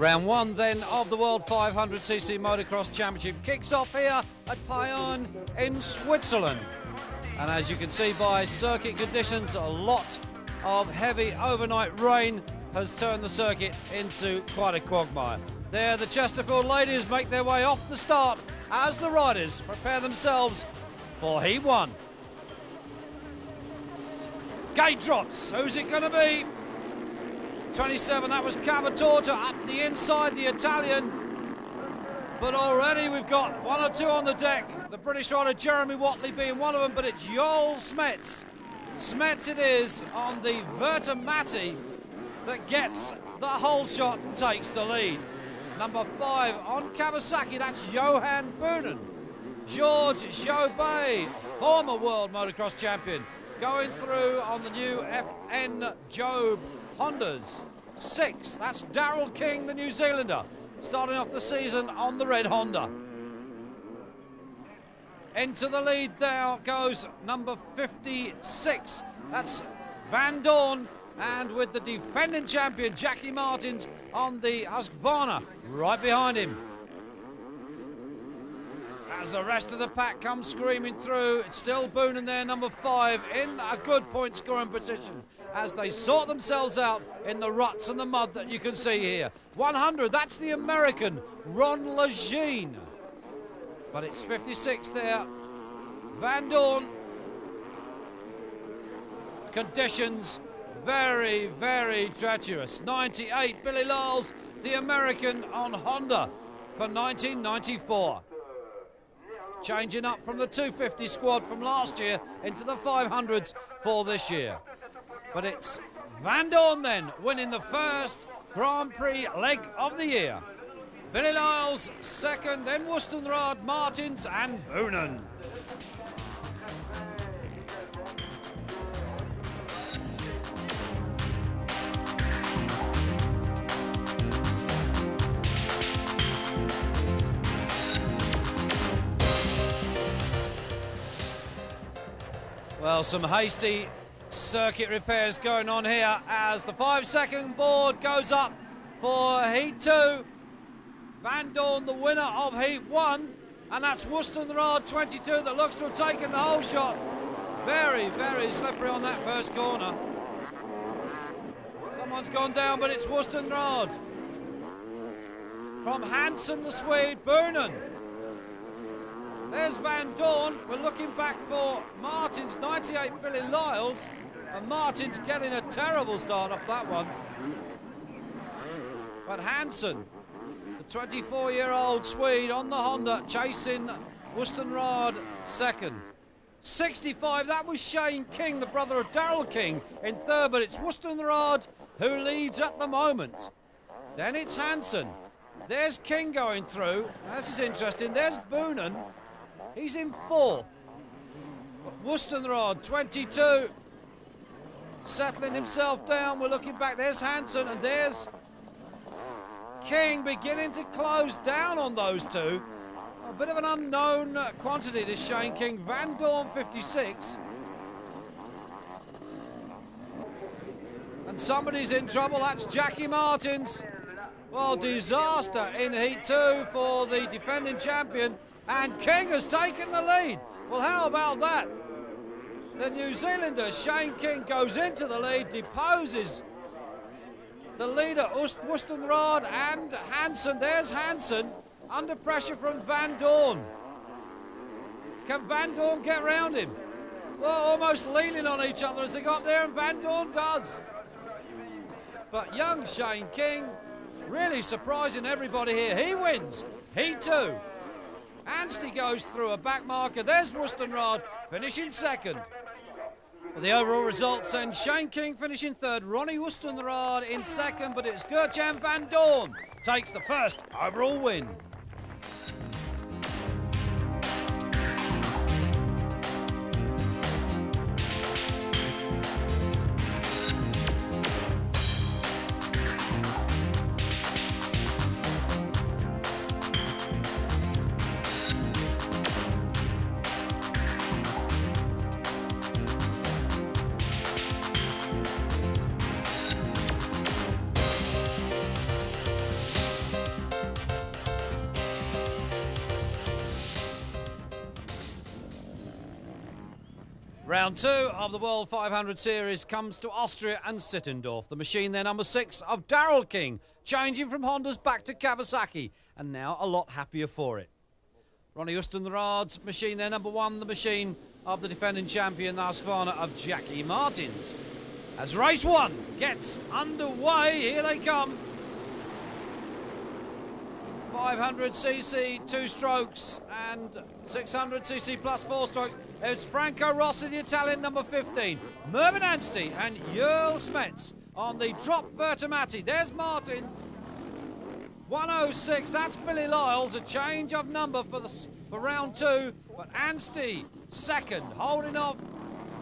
Round one then of the World 500cc Motocross Championship kicks off here at Bayonne in Switzerland. And as you can see by circuit conditions, a lot of heavy overnight rain has turned the circuit into quite a quagmire. There the Chesterfield ladies make their way off the start as the riders prepare themselves for heat one. Gate drops, who's it going to be? 27, that was Cavatorta up the inside, the Italian. But already we've got one or two on the deck. The British rider Jeremy Watley being one of them, but it's Joel Smets. Smets it is on the Vertamati that gets the hole shot and takes the lead. Number 5 on Kawasaki, that's Johan Boonen. George Jobet, former world motocross champion, going through on the new FN Jobe Hondas. 6, that's Daryl King, the New Zealander, starting off the season on the red Honda. Into the lead now goes number 56, that's Van Dorn, and with the defending champion Jackie Martins on the Husqvarna right behind him. As the rest of the pack comes screaming through, it's still Boonen there, number 5, in a good point scoring position as they sort themselves out in the ruts and the mud that you can see here. 100, that's the American Ron Lagine, but it's 56 there, Van Dorn. Conditions very, very treacherous. 98, Billy Lyles, the American on Honda for 1994. Changing up from the 250 squad from last year into the 500s for this year. But it's Van Dorn then winning the first Grand Prix leg of the year. Billy Lyles second, then Woestenraad, Martins and Boonen. Well, some hasty circuit repairs going on here as the 5-second board goes up for Heat 2. Van Dorn, the winner of Heat 1, and that's Woestenraad 22 that looks to have taken the whole shot. Very, very slippery on that first corner. Someone's gone down, but it's Woestenraad. From Hansen, the Swede, Boonen. There's Van Dorn. We're looking back for Martins, 98 Billy Lyles, and Martins getting a terrible start off that one. But Hansen, the 24-year-old Swede on the Honda, chasing Woestenraad second. 65, that was Shane King, the brother of Daryl King, in third, but it's Woestenraad who leads at the moment. Then it's Hansen. There's King going through. This is interesting. There's Boonen. He's in fourth. Woestenraad, 22. Settling himself down. We're looking back. There's Hansen and there's King beginning to close down on those two. A bit of an unknown quantity, this Shane King. Van Dorn, 56. And somebody's in trouble. That's Jackie Martins. Well, disaster in Heat 2 for the defending champion. And King has taken the lead. Well, how about that? The New Zealander, Shane King, goes into the lead, deposes the leader, Woestenraad and Hansen. There's Hansen under pressure from Van Dorn. Can Van Dorn get round him? Well, almost leaning on each other as they go up there, and Van Dorn does. But young Shane King, really surprising everybody here. He wins, Heat 2. Anstey goes through a back marker. There's Woestenraad finishing second. The overall results send Shane King finishing third, Ronnie Woestenraad in second, but it's Gertjan Van Dorn takes the first overall win. Round two of the World 500 Series comes to Austria and Sittendorf. The machine there, number 6 of Darrell King, changing from Hondas back to Kawasaki, and now a lot happier for it. Ronnie Ustenrad's machine there, number 1, the machine of the defending champion, the Husqvarna of Jackie Martins. As race 1 gets underway, here they come. 500cc, 2 strokes, and 600cc plus 4 strokes. It's Franco Rossi, the Italian, number 15. Mervyn Anstey and Jurl Smets on the drop Vertimatti. There's Martins, 106. That's Billy Lyles, a change of number for round 2. But Anstey, second, holding off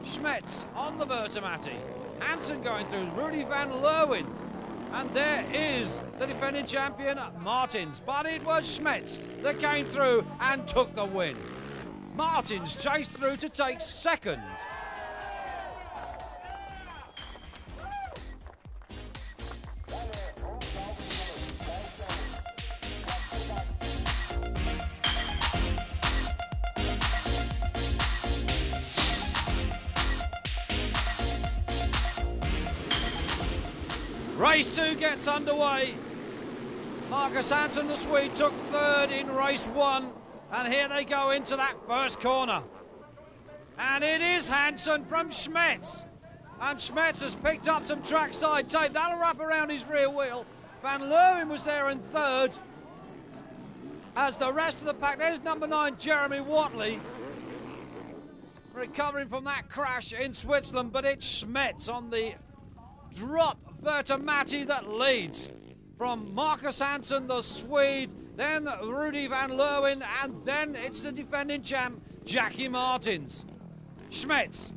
Smets on the Vertimatti. Hansen going through, Rudy van Leeuwen. And there is the defending champion, Martins. But it was Smets that came through and took the win. Martins chased through to take second. Race 2 gets underway. Marcus Hansen, the Swede, took third in race 1. And here they go into that first corner. And it is Hansen from Smets. And Smets has picked up some trackside tape. That'll wrap around his rear wheel. Van Leeuwen was there in third. As the rest of the pack, there's number 9, Jeremy Watley, recovering from that crash in Switzerland. But it's Smets on the drop Vertimatti that leads from Marcus Hansen, the Swede, then Rudy van Leeuwen, and then it's the defending champ, Jackie Martins. Smets,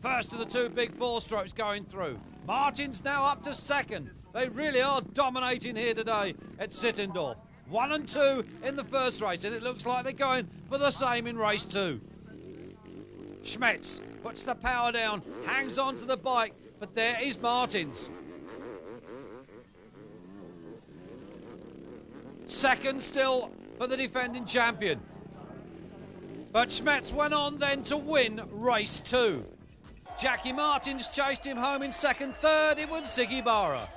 first of the 2 big 4 strokes going through. Martins now up to second. They really are dominating here today at Sittendorf. 1 and 2 in the first race, and it looks like they're going for the same in race 2. Smets puts the power down, hangs on to the bike, but there is Martins. Second still for the defending champion. But Smets went on then to win race 2. Jackie Martins chased him home in second. Third, it was Ziggy Barra.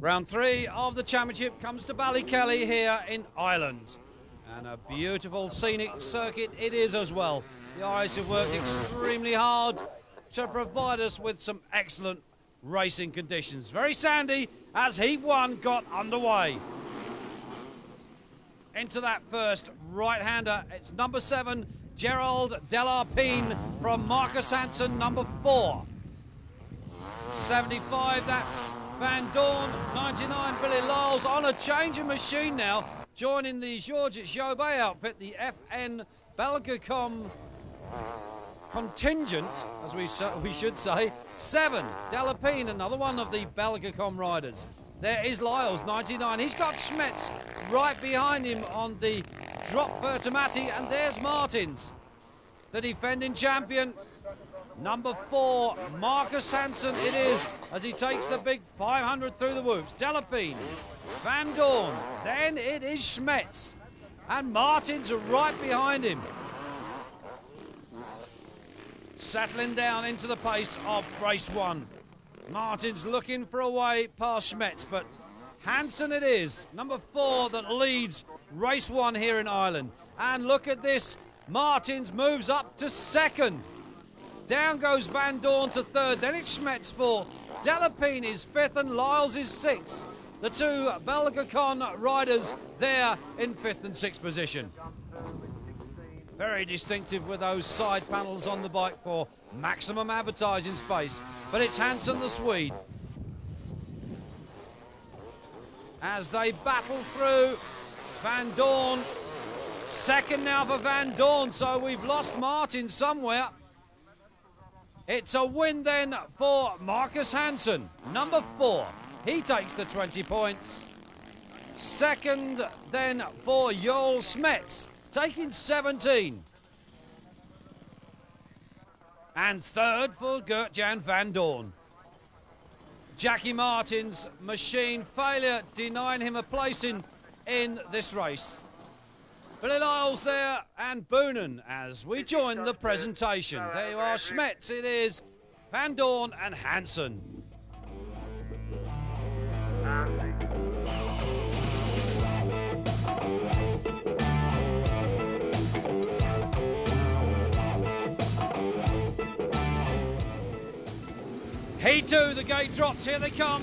Round 3 of the championship comes to Ballykelly here in Ireland. And a beautiful scenic circuit it is as well. The Irish have worked extremely hard to provide us with some excellent racing conditions. Very sandy as Heat 1 got underway. Into that first right-hander, it's number 7, Gerald Delarpine from Marcus Hansen, number 4. 75, that's Van Dorn, 99, Billy Lyles on a changing machine now, joining the Georges Joubert outfit, the FN Belgacom contingent, as we should say. 7, Delarpine, another one of the Belgacom riders. There is Lyles, 99. He's got Smets right behind him on the drop Vertimatti, and there's Martins, the defending champion. Number 4, Marcus Hansen it is, as he takes the big 500 through the whoops. Delarpine, Van Dorn, then it is Smets, and Martins right behind him. Settling down into the pace of race 1. Martins looking for a way past Smets, but Hansen it is, number 4, that leads race 1 here in Ireland. And look at this, Martins moves up to second. Down goes Van Dorn to third, then it's Smets fourth. Delarpine is 5th and Lyles is 6th. The 2 Belgacon riders there in 5th and 6th position. Very distinctive with those side panels on the bike for maximum advertising space. But it's Hansen the Swede. As they battle through, Van Dorn. Second now for Van Dorn, so we've lost Martin somewhere. It's a win then for Marcus Hansen, number 4. He takes the 20 points. Second then for Joel Smets, taking 17. And third for Gert-Jan Van Dorn. Jackie Martin's machine failure denying him a place in this race. Billy Lyles there and Boonen as we join the presentation. There you are, Smets, it is Van Dorn and Hansen. He too, the gate drops, here they come.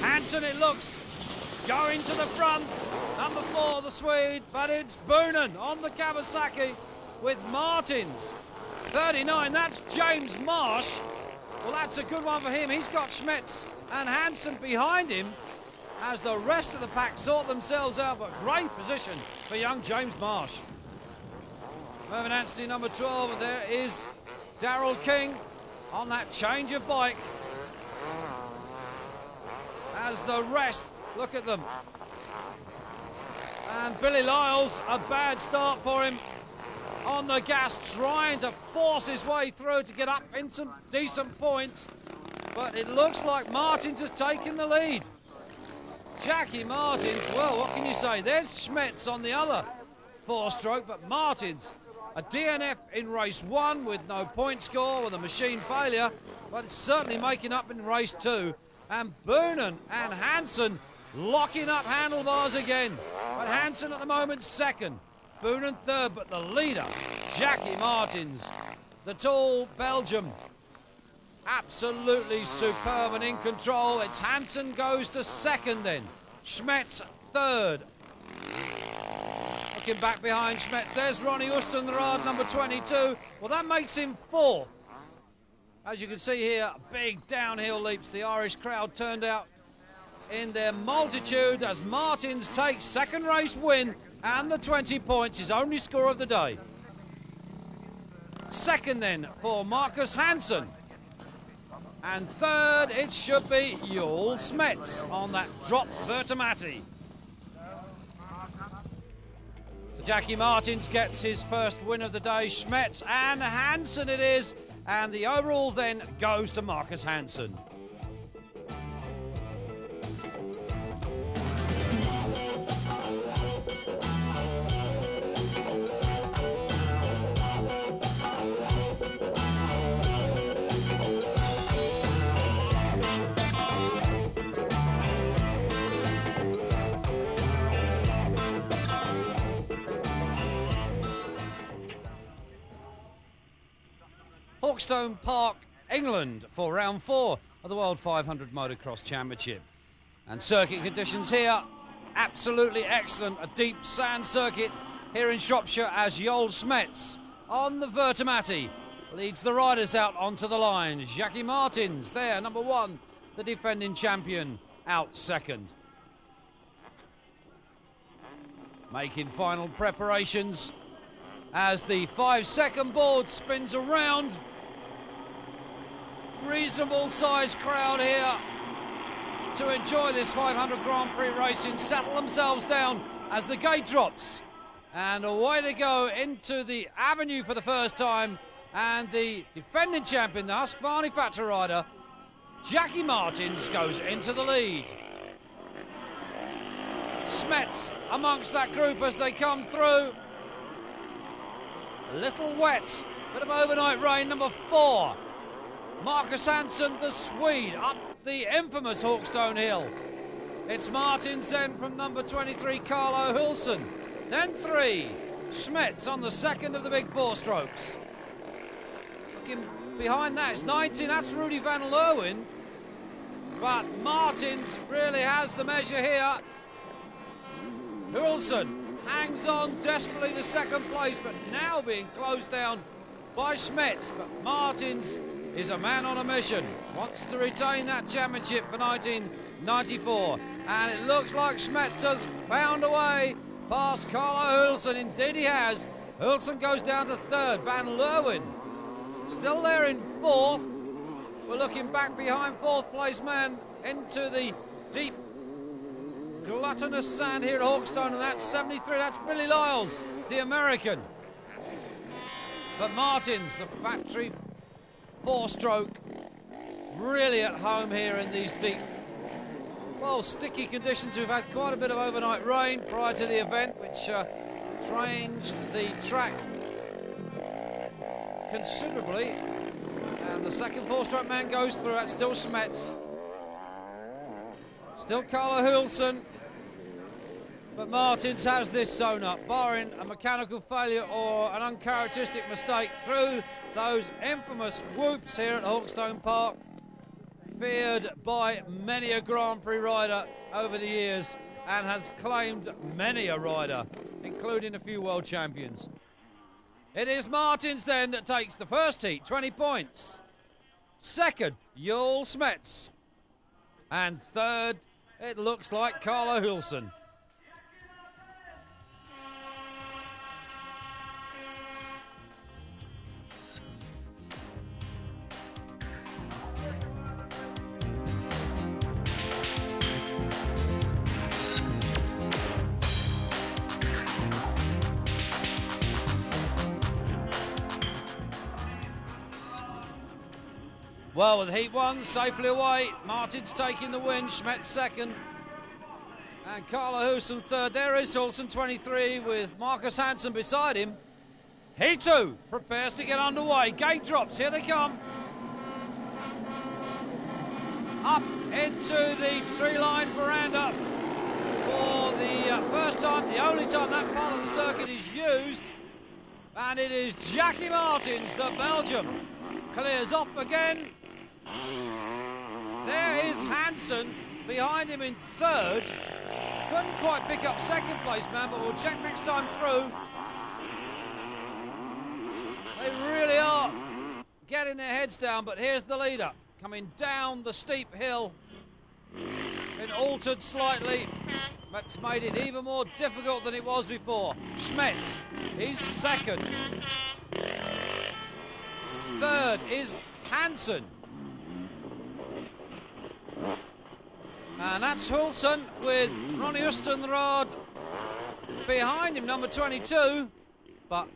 Hansen, it looks, going to the front. Number 4, the Swede, but it's Boonen on the Kawasaki with Martins. 39, that's James Marsh. Well, that's a good one for him. He's got Smets and Hansen behind him as the rest of the pack sort themselves out, but great position for young James Marsh. Mervyn Anthony, number 12, and there is Darryl King on that change of bike. As the rest, look at them. And Billy Lyles, a bad start for him on the gas, trying to force his way through to get up in some decent points. But it looks like Martins has taken the lead. Jackie Martins, well, what can you say? There's Smets on the other 4-stroke, but Martins, a DNF in race 1 with no point score with a machine failure, but it's certainly making up in race 2. And Boonen and Hansen locking up handlebars again. But Hansen at the moment second, Boonen third, but the leader, Jackie Martins, the tall Belgium. Absolutely superb and in control. It's Hansen goes to second then. Smets third. Looking back behind Smets, there's Ronnie Oostenraad, number 22. Well, that makes him fourth. As you can see here, big downhill leaps. The Irish crowd turned out in their multitude as Martins takes second race win and the 20 points, his only score of the day. Second then for Marcus Hansen. And third, it should be Joel Smets on that drop Vertomati. Jackie Martins gets his first win of the day. Smets and Hansen it is. And the overall then goes to Marcus Hansen. Hawkstone Park, England, for round 4 of the World 500 Motocross Championship. And circuit conditions here, absolutely excellent. A deep sand circuit here in Shropshire as Joel Smets on the Vertomati leads the riders out onto the line. Jackie Martins there, number 1, the defending champion, out second. Making final preparations as the 5-second board spins around. Reasonable sized crowd here to enjoy this 500 Grand Prix racing, settle themselves down as the gate drops. And away they go into the avenue for the first time. And the defending champion, the Husqvarna Factor rider, Jackie Martins, goes into the lead. Smets amongst that group as they come through. A little wet, bit of overnight rain, number 4. Marcus Hansen, the Swede, up the infamous Hawkstone Hill. It's Martins then from number 23, Carlo Hulson. Then 3, Smets on the second of the big 4-strokes. Looking behind that, it's 19, that's Rudy van Leeuwen. But Martins really has the measure here. Hulson hangs on desperately to second place, but now being closed down by Schmetz. But Martins is a man on a mission, wants to retain that championship for 1994. And it looks like Schmetz has found a way past Carlo Hulsson. Indeed he has. Hulsson goes down to third. Van Leeuwen still there in fourth. We're looking back behind fourth place man into the deep gluttonous sand here at Hawkstone, and that's 73. That's Billy Lyles, the American. But Martins, the factory four-stroke, really at home here in these deep, well, sticky conditions. We've had quite a bit of overnight rain prior to the event, which changed the track considerably. And the second four-stroke man goes through. That's still Schmetz, still Carlo Hulsson, but Martins has this sewn up, barring a mechanical failure or an uncharacteristic mistake through those infamous whoops here at Hawkstone Park, feared by many a Grand Prix rider over the years and has claimed many a rider, including a few world champions. It is Martins then that takes the first heat, 20 points. Second, Joel Schmetz. And third, it looks like Carlo Hulsson. Well, with heat one safely away, Martins taking the win, Schmetz second, and Carlo Hulsson third. There is Hulsson, 23, with Marcus Hansen beside him. Heat two prepares to get underway. Gate drops, here they come. Up into the tree line veranda for the first time, the only time that part of the circuit is used. And it is Jackie Martins, the Belgian, clears off again. There is Hansen behind him in third. Couldn't quite pick up second place man, but we'll check next time through. They really are getting their heads down, but here's the leader coming down the steep hill. It altered slightly, that's made it even more difficult than it was before. Schmetz, he's second. Third is Hansen. And that's Hulsson with Ronnie Ustenrad behind him, number 22. But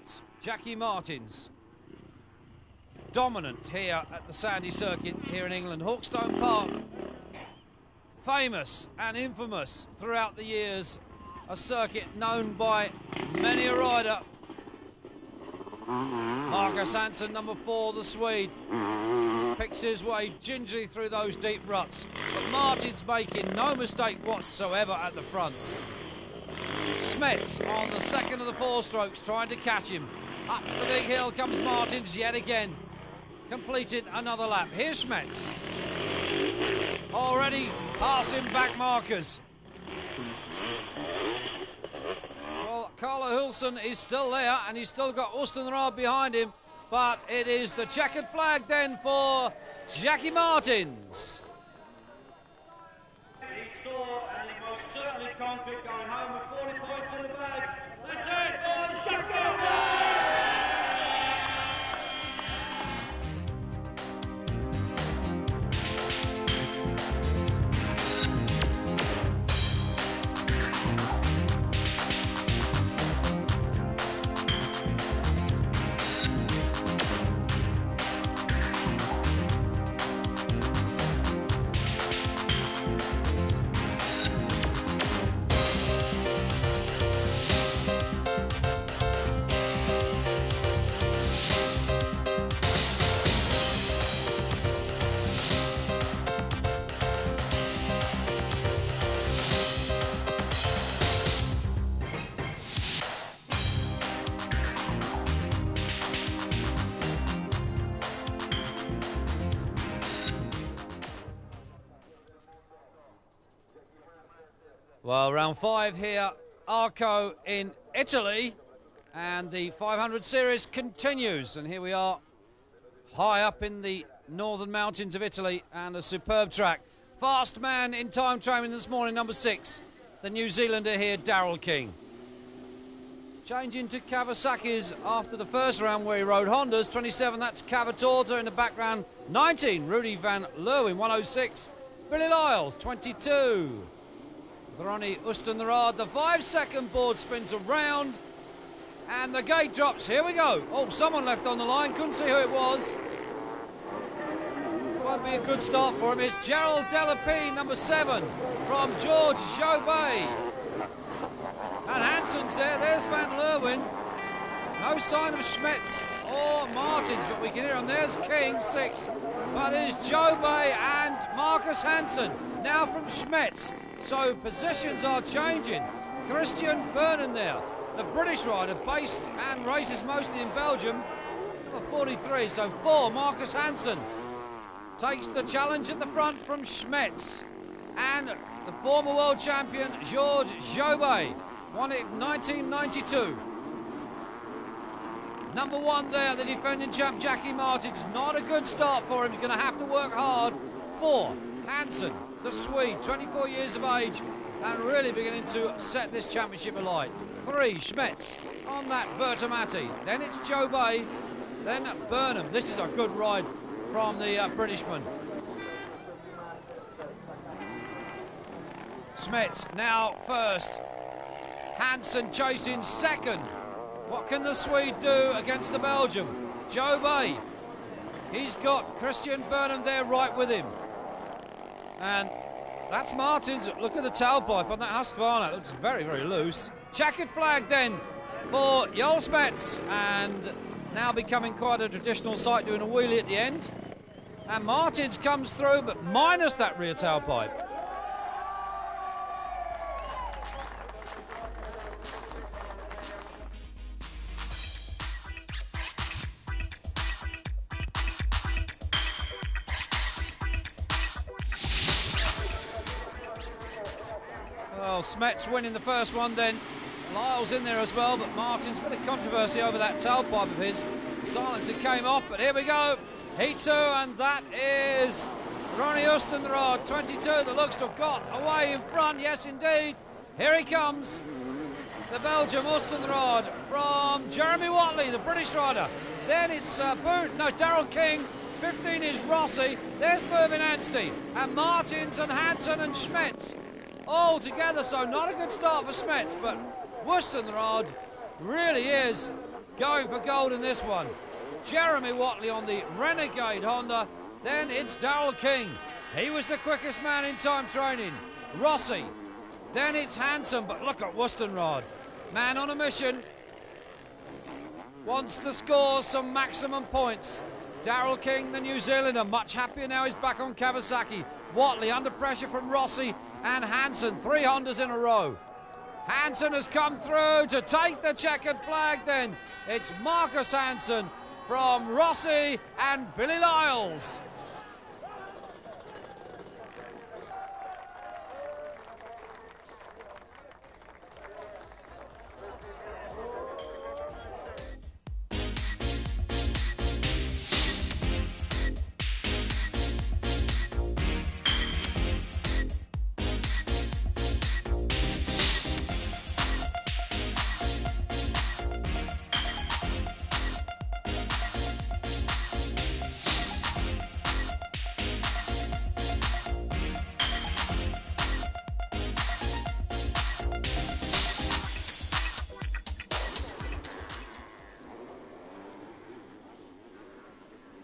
Jackie Martins, dominant here at the Sandy Circuit here in England. Hawkstone Park, famous and infamous throughout the years. A circuit known by many a rider. Marcus Hansen, number 4, the Swede, picks his way gingerly through those deep ruts, but Martins making no mistake whatsoever at the front. Schmetz on the second of the four strokes trying to catch him. Up the big hill comes Martins yet again, completed another lap. Here's Schmetz already passing back Marcus. Carlo Hulsson is still there, and he's still got Ustenrad behind him, but it is the checkered flag then for Jackie Martins. He saw and he most certainly conquered, going home with 40 points in the bag. That's it for Jackie! Well, round 5 here, Arco in Italy, and the 500 series continues. And here we are high up in the northern mountains of Italy, and a superb track. Fast man in time training this morning, number 6, the New Zealander here, Darryl King. Changing to Kawasaki's after the first round where he rode Hondas. 27, that's Cavatorta in the background. 19, Rudy Van Leeuwen, 106. Billy Lyles, 22. Ronnie Ustenrad, the 5-second board spins around. And the gate drops, here we go. Oh, someone left on the line, couldn't see who it was. It won't be a good start for him. It's Gerald Delapine, number 7, from George Jobay. And Hansen's there, there's Van Leeuwen. No sign of Schmetz or Martins, but we can hear him. There's King, 6. But it's Jobay and Marcus Hansen, now from Schmetz. So positions are changing. Christian Vernon there, the British rider, based and races mostly in Belgium. Number 43, so 4, Marcus Hansen. Takes the challenge at the front from Schmetz. And the former world champion, George Jobay, won it in 1992. Number 1 there, the defending champ, Jackie Martins. Not a good start for him. He's going to have to work hard. 4, Hansen, the Swede, 24 years of age, and really beginning to set this championship alight. 3, Schmetz on that Vertomati. Then it's Jobay, then Burnham. This is a good ride from the Britishman. Schmetz now first. Hansen chasing second. What can the Swede do against the Belgium? Jobay. He's got Christian Burnham there right with him. And that's Martins. Look at the tailpipe on that Husqvarna. It looks very, very loose. Checkered flag then for Joel Schmetz. And now becoming quite a traditional sight, doing a wheelie at the end. And Martins comes through, but minus that rear tailpipe. Schmetz winning the first one then. Lyles in there as well, but Martins, bit of controversy over that tailpipe of his. Silencer came off, but here we go. Heat 2, and that is Ronnie Ustenrad, 22, that looks to have got away in front. Yes, indeed. Here he comes. The Belgium, Ustenrad, from Jeremy Watley, the British rider. Then it's Darryl King. 15 is Rossi. There's Mervyn Anstey. And Martins and Hansen and Schmetz all together, so not a good start for Schmetz, but Ustenrad really is going for gold in this one. Jeremy Watley on the Renegade Honda, then it's Darryl King. He was the quickest man in time training. Rossi, then it's Hansen, but look at Ustenrad. Man on a mission, wants to score some maximum points. Darryl King, the New Zealander, much happier now, he's back on Kawasaki. Watley under pressure from Rossi and Hansen, 3 Hondas in a row. Hansen has come through to take the checkered flag then. It's Marcus Hansen from Rossi and Billy Lyles.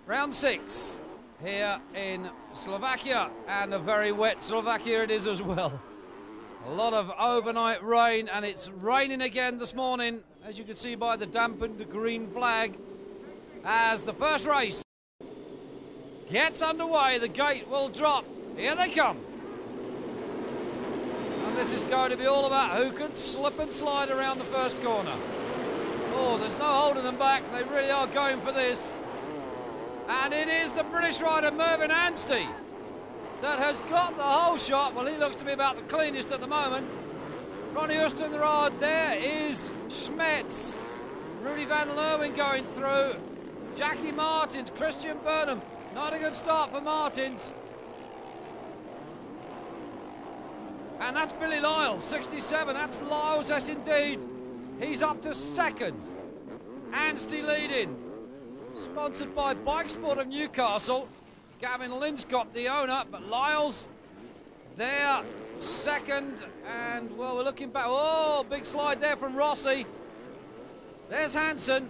Round 6 here in Slovakia, and a very wet Slovakia it is as well. A lot of overnight rain, and it's raining again this morning, as you can see by the dampened green flag. As the first race gets underway, the gate will drop. Here they come. And this is going to be all about who can slip and slide around the first corner. Oh, there's no holding them back. They really are going for this. And it is the British rider Mervyn Anstey that has got the whole shot. Well, he looks to be about the cleanest at the moment. Ronnie Hustenraad, there is Schmetz. Rudy van Leeuwen going through. Jackie Martins, Christian Burnham. Not a good start for Martins. And that's Billy Lyles, 67. That's Lyles, yes indeed. He's up to second. Anstey leading. Sponsored by Bikesport of Newcastle. Gavin Linscott, the owner, but Lyles there, second. And, well, we're looking back. Oh, big slide there from Rossi. There's Hansen.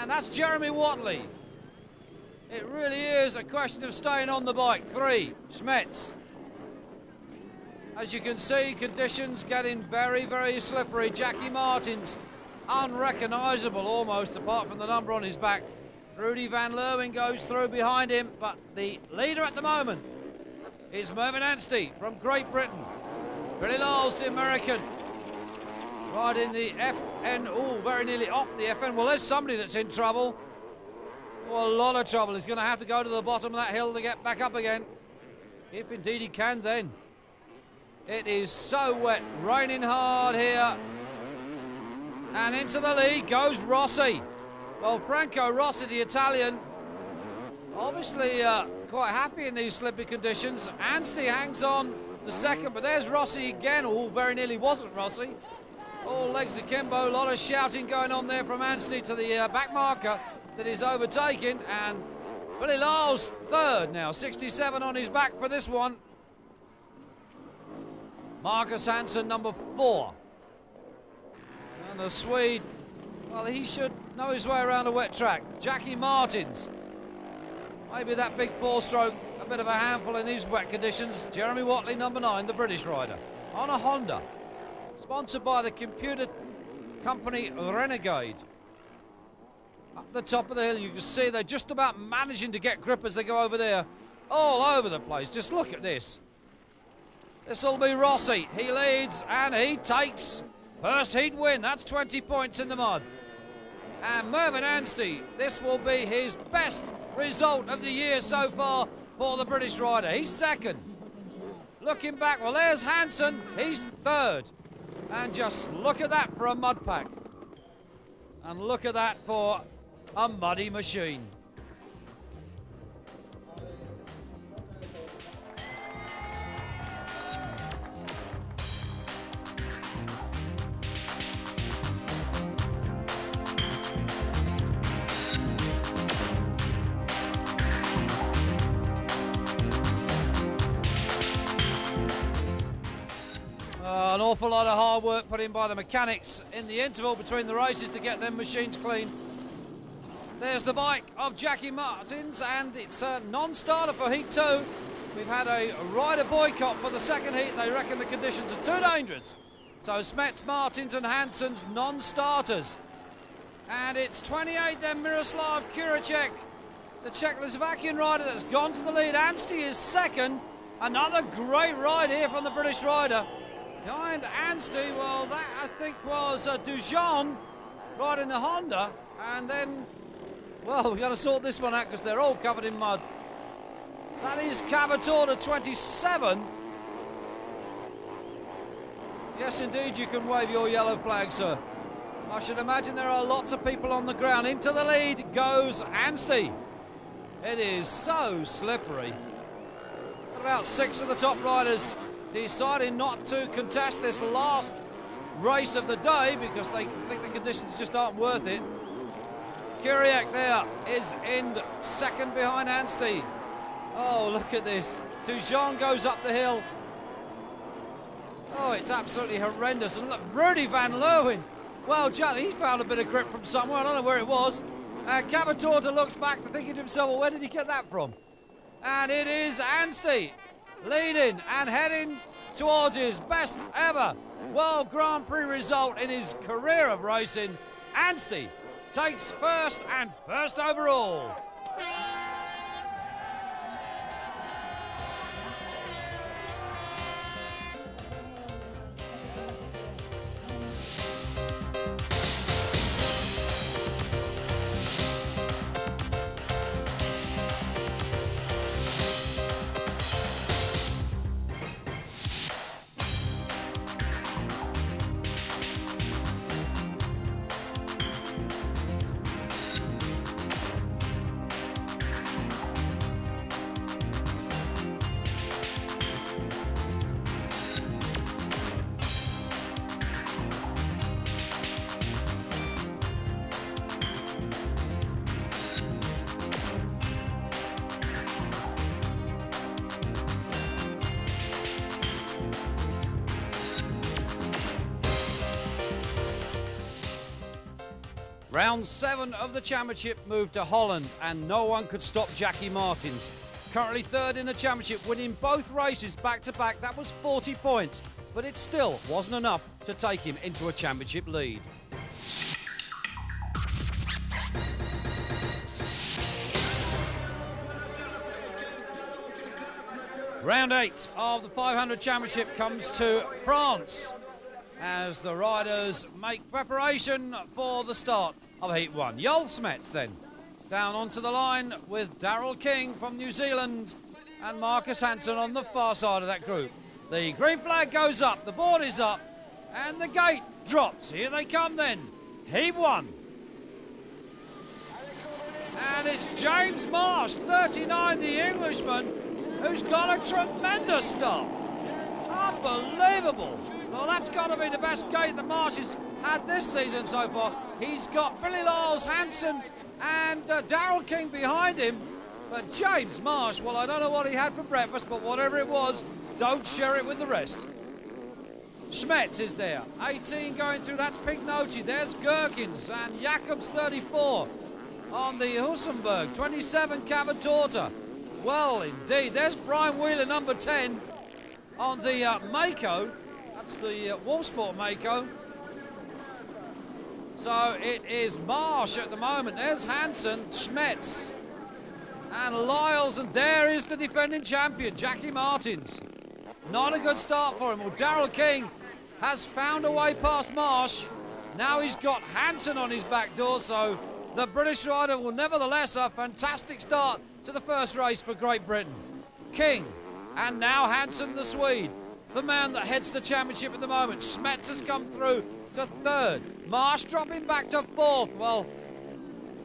And that's Jeremy Watley. It really is a question of staying on the bike. Three, Schmetz. As you can see, conditions getting very, very slippery. Jackie Martins, unrecognisable almost, apart from the number on his back. Rudy van Leeuwen goes through behind him, but the leader at the moment is Mervyn Anstey from Great Britain. Billy Lyles, the American, riding the FN, oh, very nearly off the FN. Well, there's somebody that's in trouble. Oh, a lot of trouble. He's going to have to go to the bottom of that hill to get back up again. If indeed he can then. It is so wet, raining hard here. And into the lead goes Rossi. Well, Franco Rossi, the Italian, obviously quite happy in these slippery conditions. Anstey hangs on to second, but there's Rossi again. Oh, very nearly wasn't Rossi. All legs akimbo, a lot of shouting going on there from Anstey to the back marker that is overtaken. And Billy Lyles third now, 67 on his back for this one. Marcus Hansen, number four. And the Swede, well, he should know his way around a wet track. Jackie Martins. Maybe that big four-stroke, a bit of a handful in these wet conditions. Jeremy Watley, number nine, the British rider. On a Honda. Sponsored by the computer company Renegade. Up the top of the hill, you can see they're just about managing to get grip as they go over there. All over the place. Just look at this. This will be Rossi. He leads and he takes first heat win. That's 20 points in the mud. And Mervyn Anstey, this will be his best result of the year so far for the British rider. He's second. Looking back, well, there's Hansen. He's third. And just look at that for a mud pack. And look at that for a muddy machine. An awful lot of hard work put in by the mechanics in the interval between the races to get them machines clean. There's the bike of Jackie Martins, and it's a non-starter for heat two. We've had a rider boycott for the second heat. They reckon the conditions are too dangerous. So Schmetz, Martins and Hansen's non-starters. And it's 28 then, Miroslav Kuracek, the Czechoslovakian rider that's gone to the lead. Anstey is second. Another great ride here from the British rider. Behind Anstey, well, that I think was Dujon riding the Honda. And then, well, we've got to sort this one out because they're all covered in mud. That is Cavator to 27. Yes, indeed, you can wave your yellow flag, sir. I should imagine there are lots of people on the ground. Into the lead goes Anstey. It is so slippery. About six of the top riders deciding not to contest this last race of the day because they think the conditions just aren't worth it. Kuracek there is in second behind Anstey. Oh, look at this. Dujon goes up the hill. Oh, it's absolutely horrendous. And look, Rudy van Leeuwen. Well, he found a bit of grip from somewhere. I don't know where it was. Cavatorta looks back to thinking to himself, well, where did he get that from? And it is Anstey leading and heading towards his best ever World Grand Prix result in his career of racing. Anstey takes first and first overall. Round 7 of the championship moved to Holland, and no one could stop Jackie Martins. Currently third in the championship, winning both races back to back. That was 40 points, but it still wasn't enough to take him into a championship lead. Round 8 of the 500 championship comes to France as the riders make preparation for the start of Heat 1. Joel Smets then down onto the line with Daryl King from New Zealand and Marcus Hansen on the far side of that group. The green flag goes up, the board is up, and the gate drops. Here they come then, Heat 1. And it's James Marsh, 39, the Englishman, who's got a tremendous start. Unbelievable. Well, that's got to be the best gate the Marsh has had this season so far. He's got Billy Lyles, Hansen and Daryl King behind him. But James Marsh, well, I don't know what he had for breakfast, but whatever it was, don't share it with the rest. Schmetz is there, 18 going through, that's Pignotti, there's Gerkins, and Jacobs, 34. On the Hussenberg, 27, Cavatorta. Well, indeed, there's Brian Wheeler, number 10, on the Mako. That's the Wolfsport Mako. So it is Marsh at the moment. There's Hansen, Schmetz, and Lyles, and there is the defending champion, Jackie Martins. Not a good start for him. Well, Daryl King has found a way past Marsh. Now he's got Hansen on his back door, so the British rider will nevertheless a fantastic start to the first race for Great Britain. King, and now Hansen the Swede, the man that heads the championship at the moment. Smets has come through to third. Marsh dropping back to fourth. Well,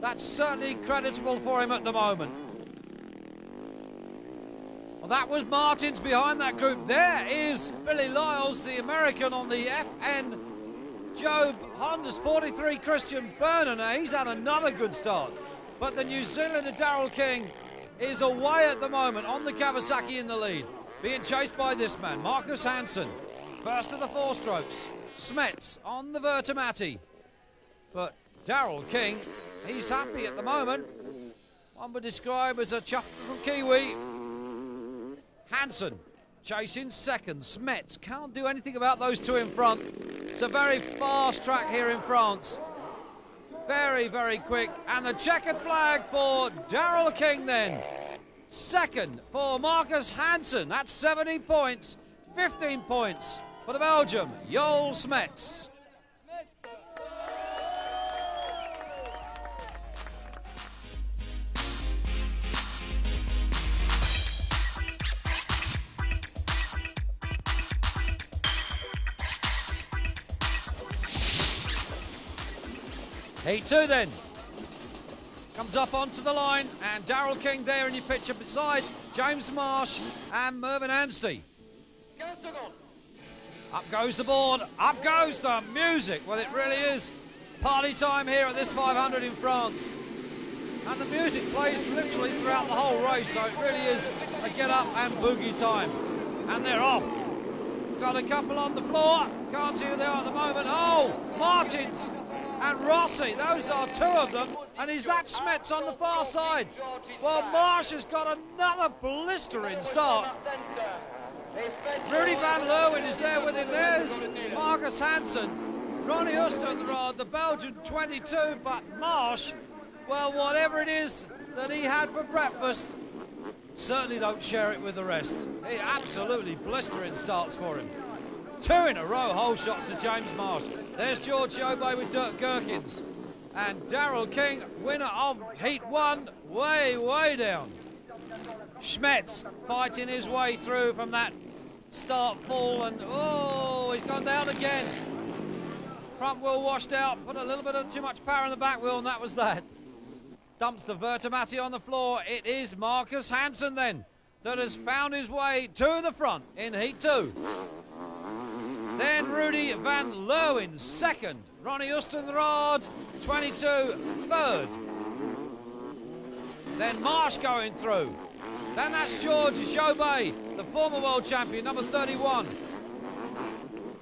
that's certainly creditable for him at the moment. Well, that was Martins behind that group. There is Billy Lyles, the American, on the FN Job Honda's 43, Christian Bernanay. He's had another good start. But the New Zealander Daryl King is away at the moment on the Kawasaki in the lead, being chased by this man, Marcus Hansen. First of the four strokes, Smets on the Vertimatti. But Daryl King, he's happy at the moment. One would describe as a chuff from Kiwi. Hansen chasing second. Smets can't do anything about those two in front. It's a very fast track here in France. Very, very quick. And the checkered flag for Daryl King then. Second for Marcus Hansen. That's 70 points. 15 points for the Belgium, Joel Smets. Heat 2 then, comes up onto the line, and Daryl King there in your picture beside James Marsh and Mervyn Anstey. Up goes the board, up goes the music. Well, it really is party time here at this 500 in France. And the music plays literally throughout the whole race, so it really is a get up and boogie time. And they're off. Got a couple on the floor, can't see who they are at the moment. Oh, Martins and Rossi, those are two of them, and is that Smets on the far side? Well, Marsh has got another blistering start. Rudy van Leeuwen is there with him. There's Marcus Hansen, Ronnie Huster at the rod, the Belgian 22, but Marsh, well, whatever it is that he had for breakfast, certainly don't share it with the rest. He absolutely blistering starts for him. Two in a row, hole shots to James Marsh. There's George Obey with Dirk Gerkins. And Daryl King, winner of Heat 1, way, way down. Schmetz fighting his way through from that start fall, and oh, he's gone down again. Front wheel washed out, put a little bit of too much power in the back wheel, and that was that. Dumps the Vertimatti on the floor. It is Marcus Hansen then that has found his way to the front in Heat 2. Then Rudy van Leeuwen second, Ronnie Hustenrod 22 third. Then Marsh going through. Then that's George Jobey, the former world champion, number 31.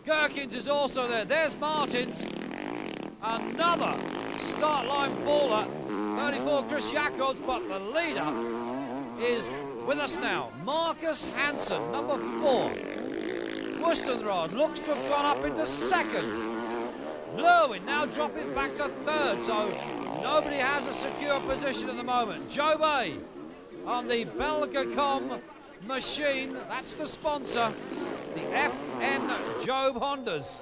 Gerkins is also there. There's Martins. Another start line faller, 34 Chris Jacobs, but the leader is with us now, Marcus Hansen, number 4. Wustenrod looks to have gone up into 2nd. Lewin now dropping back to 3rd, so nobody has a secure position at the moment. Jobé on the Belgacom machine, that's the sponsor, the FN Jobe Hondas.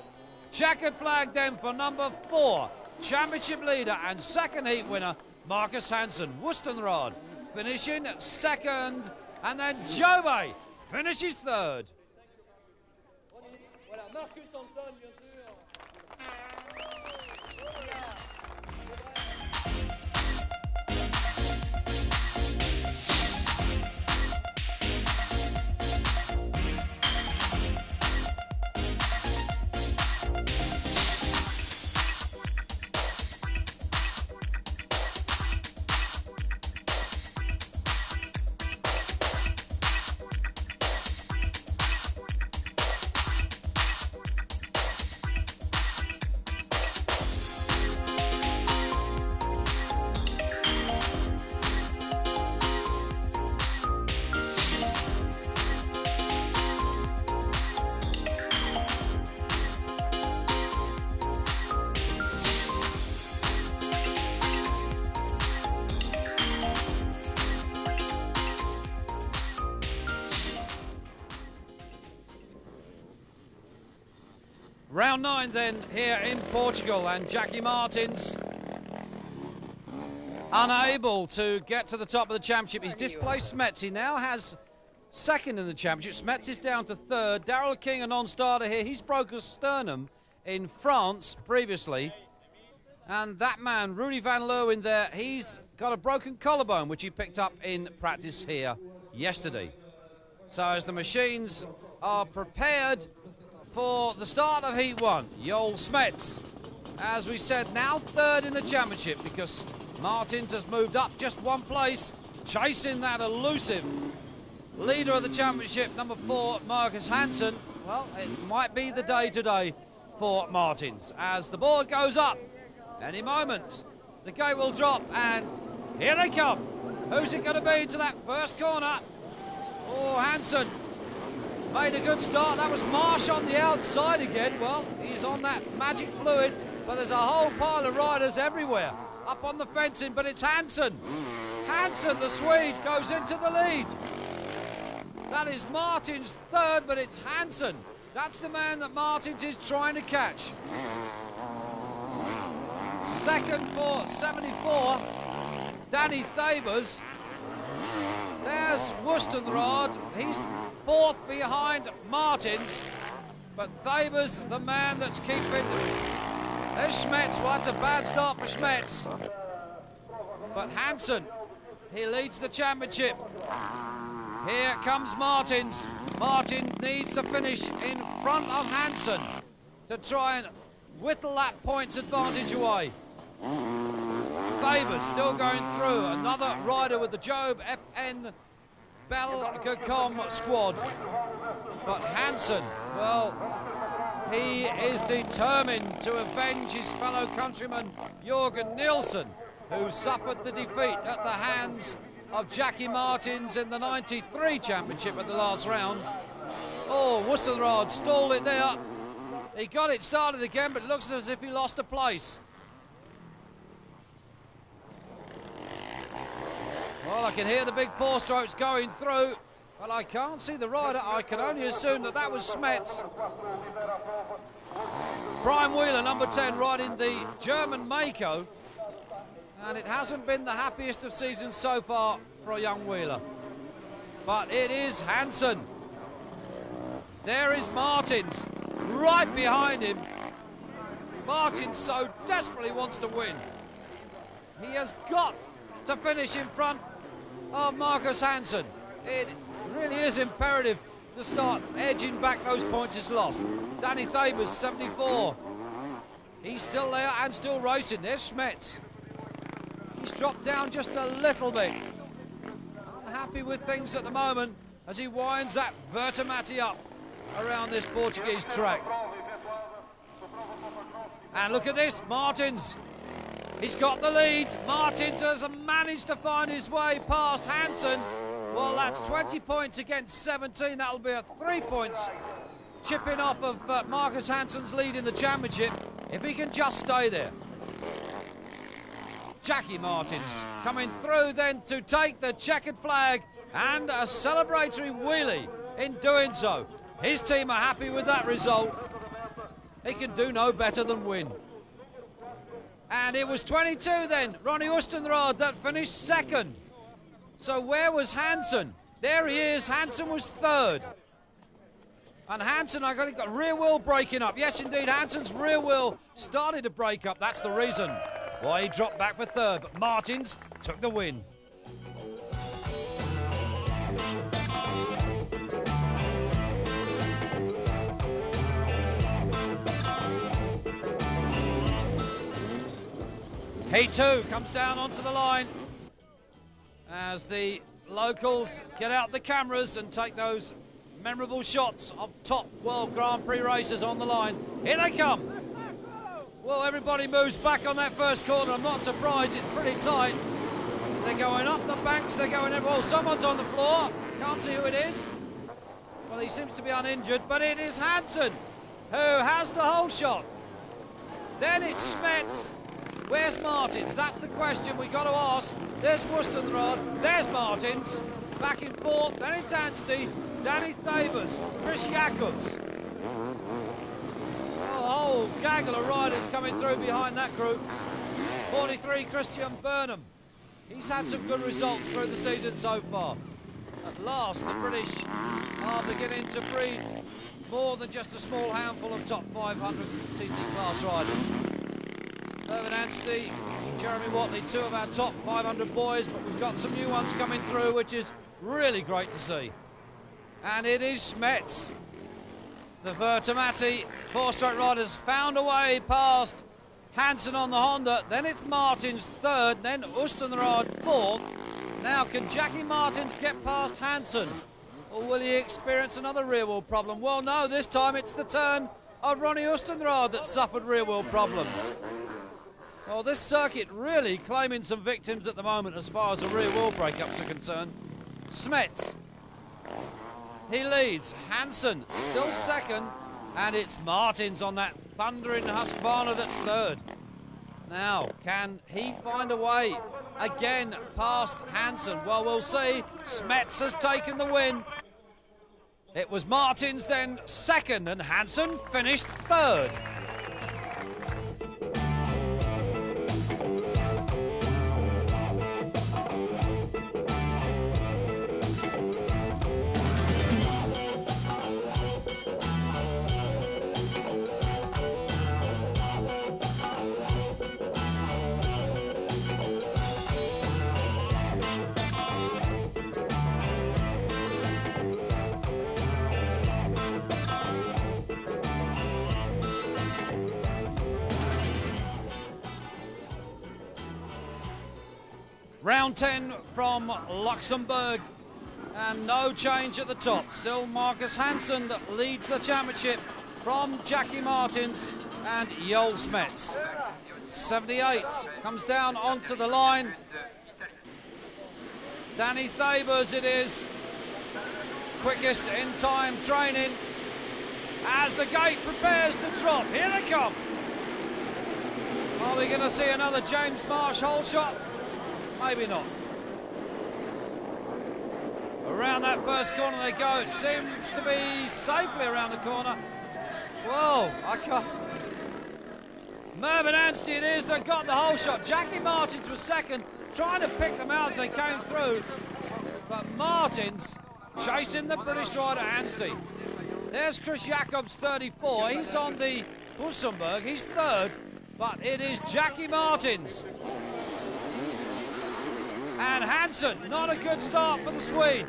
Checkered flag then for number 4, championship leader and 2nd heat winner, Marcus Hansen. Wustenrod finishing 2nd, and then Jobé finishes 3rd. Round 9 then here in Portugal, and Jackie Martins unable to get to the top of the championship. He's displaced Smets. He now has 2nd in the championship. Smets is down to 3rd. Daryl King, a non-starter here. He's broke a sternum in France previously. And that man, Rudy van Leeuwen there, he's got a broken collarbone, which he picked up in practice here yesterday. So as the machines are prepared for the start of Heat 1, Joel Smets, as we said, now 3rd in the championship, because Martins has moved up just one place, chasing that elusive leader of the championship, number 4, Marcus Hansen. Well, it might be the day today for Martins, as the board goes up. Any moment, the gate will drop, and here they come. Who's it going to be to that first corner? Oh, Hansen made a good start. That was Marsh on the outside again. Well, he's on that magic fluid, but there's a whole pile of riders everywhere up on the fencing, but it's Hansen. Hansen, the Swede, goes into the lead. That is Martins 3rd, but it's Hansen. That's the man that Martins is trying to catch. 2nd for 74, Danny Thabers. There's Wustenrod. He's 4th behind Martins, but Thabers, the man that's keeping. There's Smets. Well, that's a bad start for Smets. But Hansen, he leads the championship. Here comes Martins. Martin needs to finish in front of Hansen to try and whittle that points advantage away. Thabers still going through. Another rider with the Jobe FN Belgacom squad, but Hansen, well, he is determined to avenge his fellow countryman Jorgen Nielsen, who suffered the defeat at the hands of Jackie Martins in the 93 championship at the last round. Oh, Wustenrod stalled it there. He got it started again, but it looks as if he lost a place. Well, I can hear the big 4-strokes going through. Well, I can't see the rider. I can only assume that that was Smets. Brian Wheeler, number 10, riding the German Mako. And it hasn't been the happiest of seasons so far for a young Wheeler. But it is Hansen. There is Martins, right behind him. Martins so desperately wants to win. He has got to finish in front of Marcus Hansen. It really is imperative to start edging back those points he's lost. Danny Thabers, 74. He's still there and still racing. There's Smets. He's dropped down just a little bit. Unhappy with things at the moment as he winds that Vertomati up around this Portuguese track. And look at this, Martins He's got the lead. Martins has managed to find his way past Hansen. Well, that's 20 points against 17. That'll be a 3 points chipping off of Marcus Hansen's lead in the championship, if he can just stay there. Jackie Martins coming through then to take the checkered flag and a celebratory wheelie in doing so. His team are happy with that result. He can do no better than win. And it was 22 then, Ronnie Oostenraad that finished second. So where was Hansen? There he is. Hansen was third. And Hansen, I got a rear wheel breaking up. Yes, indeed, Hansen's rear wheel started to break up. That's the reason why he dropped back for third. But Martins took the win. He too comes down onto the line as the locals get out the cameras and take those memorable shots of top World Grand Prix racers on the line. Here they come. Well, everybody moves back on that first corner. I'm not surprised, it's pretty tight. They're going up the banks, they're going everywhere. Someone's on the floor, can't see who it is. Well, he seems to be uninjured, but it is Hansen who has the whole shot. Then it's Smets. Where's Martins? That's the question we've got to ask. There's Oostenraad, there's Martins. Back and forth, then it's Anstey, Danny Thavers, Chris Jacobs. Oh, a whole gaggle of riders coming through behind that group. 43, Christian Burnham. He's had some good results through the season so far. At last, the British are beginning to breed more than just a small handful of top 500cc class riders. Irvin Anstey, Jeremy Watley, two of our top 500 boys, but we've got some new ones coming through, which is really great to see. And it is Schmetz. The Vertomati four-stroke riders found a way past Hansen on the Honda. Then it's Martins third, then Oostenraad fourth. Now, can Jackie Martins get past Hansen? Or will he experience another rear-wheel problem? Well, no, this time it's the turn of Ronnie Oostenraad that suffered rear-wheel problems. Well, this circuit really claiming some victims at the moment as far as the rear wheel breakups are concerned. Smets, he leads. Hansen still second, and it's Martins on that thundering Husqvarna that's third. Now, can he find a way again past Hansen? Well, we'll see. Smets has taken the win. It was Martins then second, and Hansen finished third. Round 10 from Luxembourg, and no change at the top. Still Marcus Hansen that leads the championship from Jackie Martins and Joel Smets. 78 comes down onto the line. Danny Thavers it is, quickest in time training, as the gate prepares to drop. Here they come. Are we going to see another James Marsh hole shot? Maybe not. Around that first corner they go. It seems to be safely around the corner. Whoa, I can't. Mervyn Anstey it is that got the whole shot. Jackie Martins was second, trying to pick them out as they came through. But Martins chasing the British rider Anstey. There's Chris Jacobs, 34. He's on the Bussenberg. He's third, but it is Jackie Martins. And Hansen, not a good start for the Swede.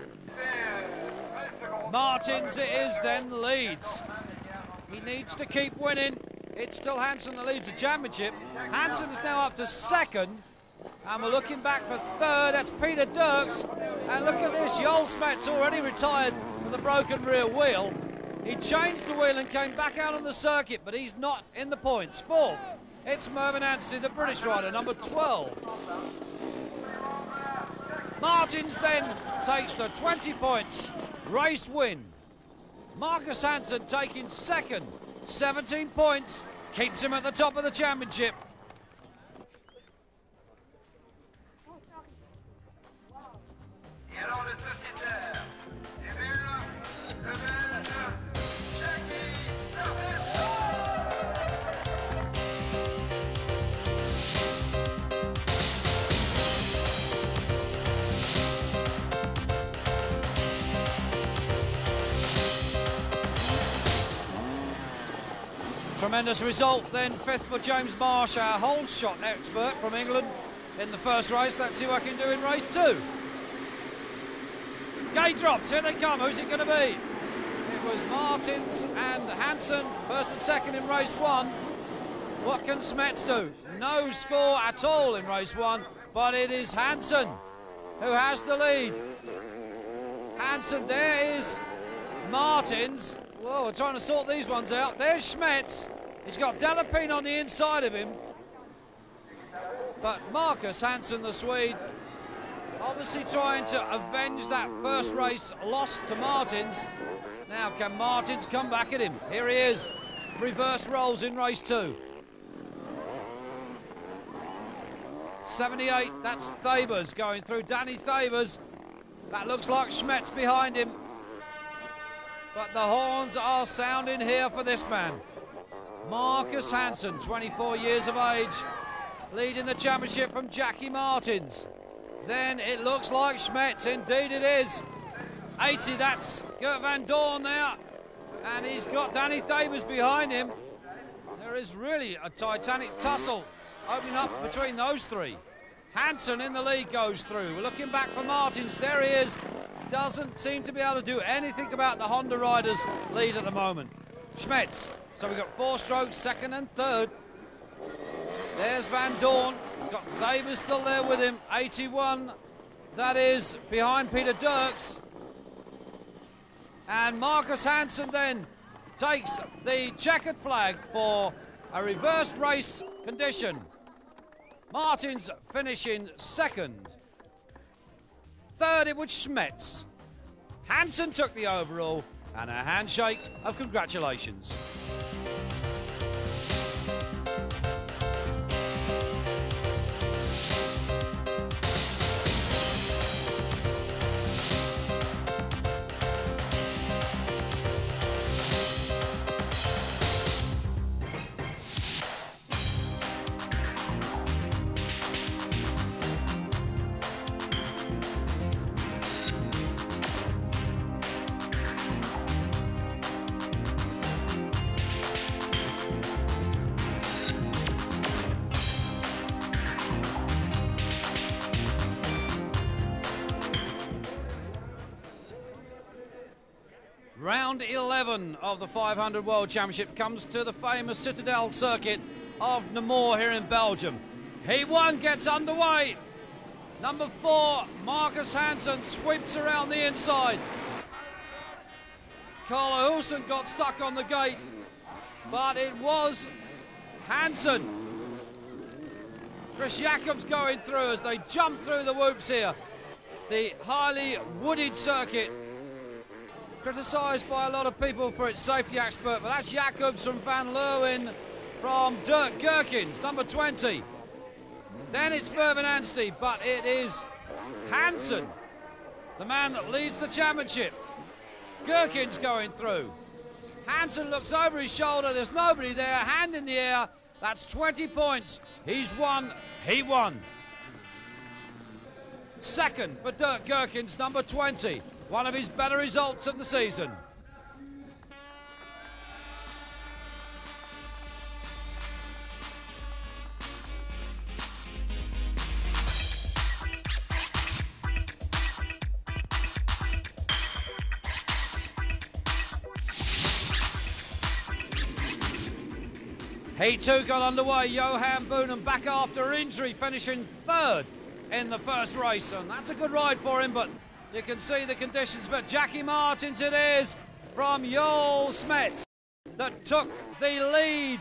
Martins it is then leads. He needs to keep winning. It's still Hansen that leads the championship. Hansen is now up to second, and we're looking back for third. That's Peter Dirks. And look at this, Joel Smets already retired with a broken rear wheel. He changed the wheel and came back out on the circuit, but he's not in the points. Fourth, It's Mervyn Anstey, the British rider, number 12. Martins then takes the 20 points, race win. Marcus Hansen taking second, 17 points, keeps him at the top of the championship. Tremendous result then, fifth for James Marsh, our hole shot expert from England in the first race. Let's see what I can do in race two. Gate drops, here they come, who's it going to be? It was Martins and Hansen, first and second in race one. What can Smets do? No score at all in race one, but it is Hansen who has the lead. Hansen, there is Martins. Whoa, we're trying to sort these ones out. There's Schmetz. He's got Delapine on the inside of him. But Marcus Hansen, the Swede, obviously trying to avenge that first race lost to Martins. Now, can Martins come back at him? Here he is. Reverse rolls in race two. 78, that's Thabers going through. Danny Thabers. That looks like Schmetz behind him. But the horns are sounding here for this man. Marcus Hansen, 24 years of age, leading the championship from Jackie Martins. Then it looks like Schmetz, indeed it is. 80, that's Gert van Dorn there. And he's got Danny Thabers behind him. There is really a titanic tussle opening up between those three. Hansen in the lead goes through. We're looking back for Martins, there he is. Doesn't seem to be able to do anything about the Honda riders' lead at the moment. Schmetz, so we've got four strokes, second and third. There's Van Dorn, he's got Thabers still there with him, 81, that is behind Peter Dirks. And Marcus Hansen then takes the checkered flag for a reverse race condition. Martins finishing second. Third, it was Schmetz. Hansen took the overall and a handshake of congratulations. Round 11 of the 500 World Championship comes to the famous Citadel circuit of Namur here in Belgium. Heat one gets underway. Number 4, Marcus Hansen sweeps around the inside. Carlo Hulsen got stuck on the gate, but it was Hansen. Chris Jacobs going through as they jump through the whoops here. The highly wooded circuit, criticised by a lot of people for its safety expert, but that's Jacobs from Van Leeuwen from Dirk Gerkins, number 20. Then it's Mervyn Anstey, but it is Hansen, the man that leads the championship. Gerkins going through. Hansen looks over his shoulder, there's nobody there, hand in the air, that's 20 points. He's won, he won. Second for Dirk Gerkins, number 20. One of his better results of the season. Heat 2 got underway. Johan Boonen back after injury, finishing third in the first race. And that's a good ride for him, but you can see the conditions, but Jackie Martins it is from Joel Smets that took the lead.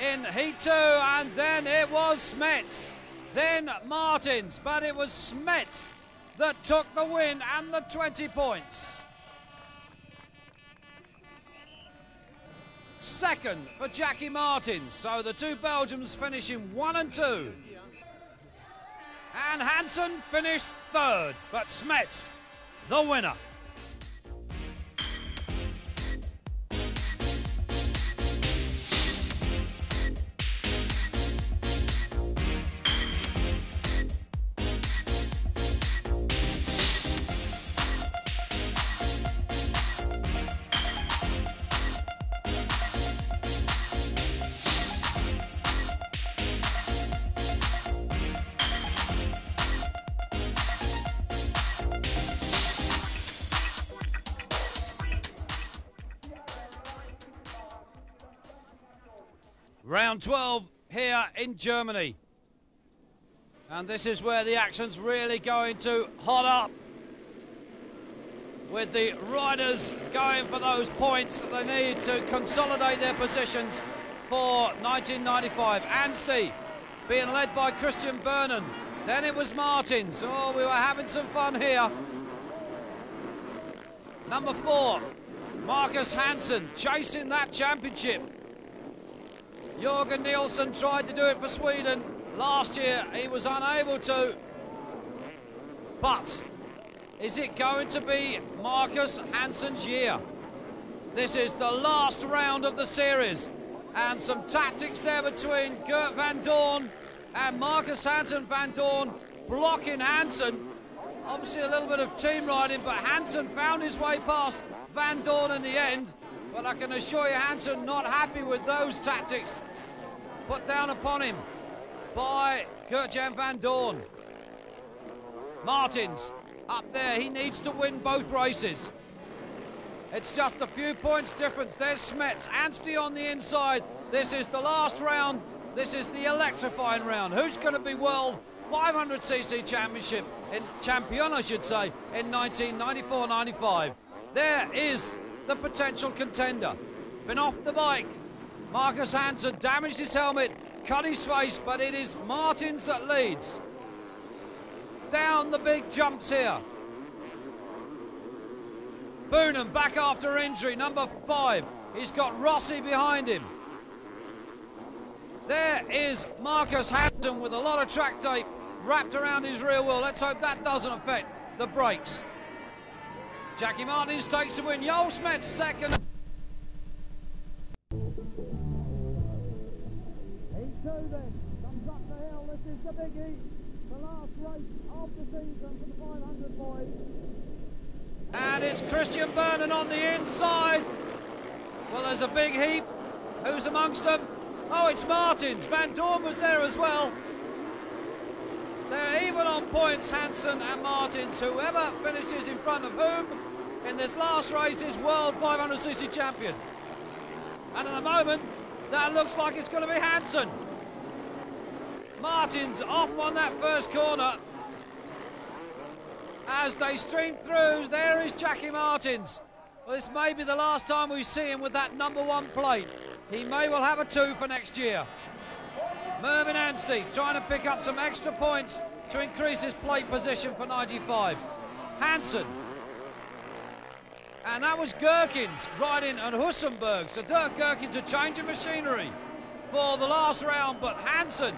in heat two, and then it was Smets, then Martins, but it was Smets that took the win and the 20 points. Second for Jackie Martins, so the two Belgians finishing 1 and 2. And Hansen finished third, but Smets, the winner. Round 12 here in Germany. And this is where the action's really going to hot up, with the riders going for those points that they need to consolidate their positions for 1995. Anstey being led by Christian Bernen. Then it was Martins. Oh, we were having some fun here. Number 4, Marcus Hansen, chasing that championship. Jorgen Nielsen tried to do it for Sweden last year. He was unable to. But is it going to be Marcus Hansen's year? This is the last round of the series. And some tactics there between Gert van Dorn and Marcus Hansen. Van Dorn blocking Hansen. Obviously a little bit of team riding, but Hansen found his way past van Dorn in the end. But I can assure you, Hansen not happy with those tactics put down upon him by Gert-Jan van Dorn. Martins up there, he needs to win both races. It's just a few points difference. There's Smets, Anstey on the inside. This is the last round. This is the electrifying round. Who's going to be world 500cc champion, I should say, in 1994-95? There is the potential contender. Been off the bike. Marcus Hansen damaged his helmet, cut his face, but it is Martins that leads. Down the big jumps here. Boonen back after injury, number 5. He's got Rossi behind him. There is Marcus Hansen with a lot of track tape wrapped around his rear wheel. Let's hope that doesn't affect the brakes. Jackie Martins takes the win. Joel Smets second. Heat 2 then comes up the hill. This is the biggie, the last race of the season for the 500 boys. And it's Christian Bernen on the inside. Well, there's a big heap. Who's amongst them? Oh, it's Martins. Van Dorn was there as well. They're even on points, Hansen and Martins. Whoever finishes in front of whom in this last race is world 500cc champion. And at the moment, that looks like it's going to be Hansen. Martins off on that first corner. As they stream through, there is Jackie Martins. Well, this may be the last time we see him with that number 1 plate. He may well have a 2 for next year. Mervyn Anstey trying to pick up some extra points to increase his plate position for 95. Hansen. And that was Gerkins riding at Hussenberg. So Dirk Gerkins a change of machinery for the last round. But Hansen,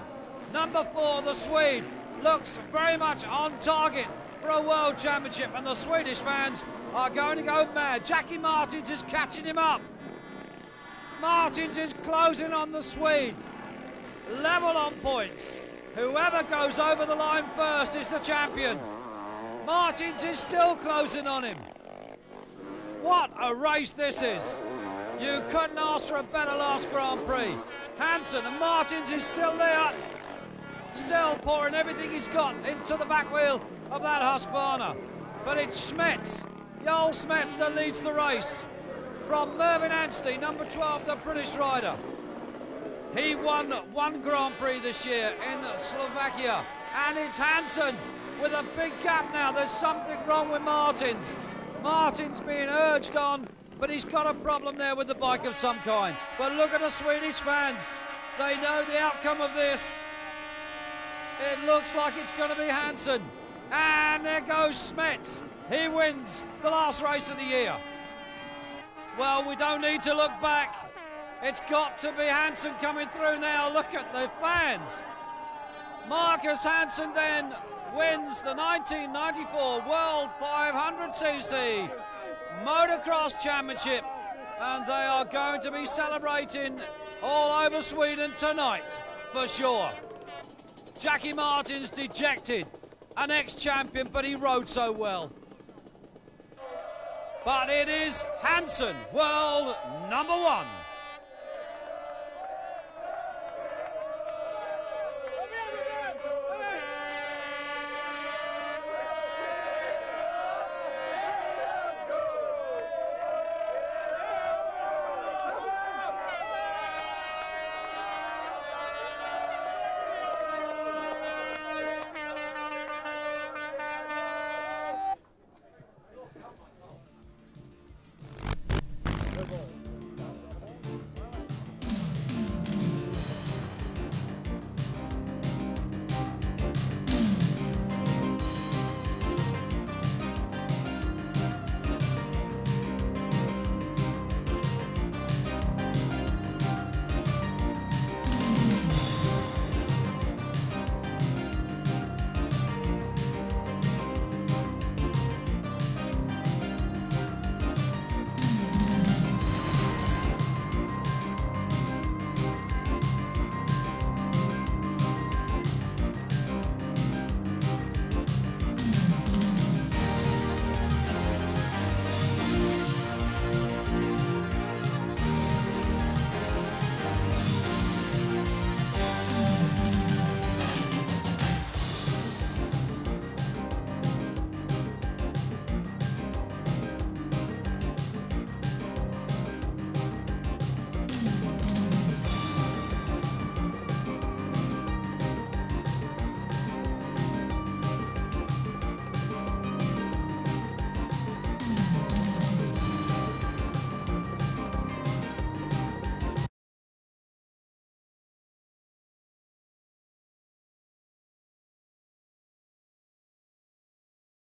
number 4, the Swede, looks very much on target for a world championship. And the Swedish fans are going to go mad. Jackie Martins is catching him up. Martins is closing on the Swede. Level on points. Whoever goes over the line first is the champion. Martins is still closing on him. What a race this is. You couldn't ask for a better last Grand Prix. Hansen and Martins is still there. Still pouring everything he's got into the back wheel of that Husqvarna. But it's Smets, Joel Smets, that leads the race. From Mervyn Anstey, number 12, the British rider. He won 1 Grand Prix this year in Slovakia. And it's Hansen with a big gap now. There's something wrong with Martins. Martins being urged on, but he's got a problem there with the bike of some kind. But look at the Swedish fans. They know the outcome of this. It looks like it's going to be Hansen. And there goes Smets. He wins the last race of the year. Well, we don't need to look back. It's got to be Hansen coming through now. Look at the fans. Marcus Hansen then wins the 1994 World 500cc Motocross Championship. And they are going to be celebrating all over Sweden tonight, for sure. Jackie Martin's dejected, an ex-champion, but he rode so well. But it is Hansen, world number 1.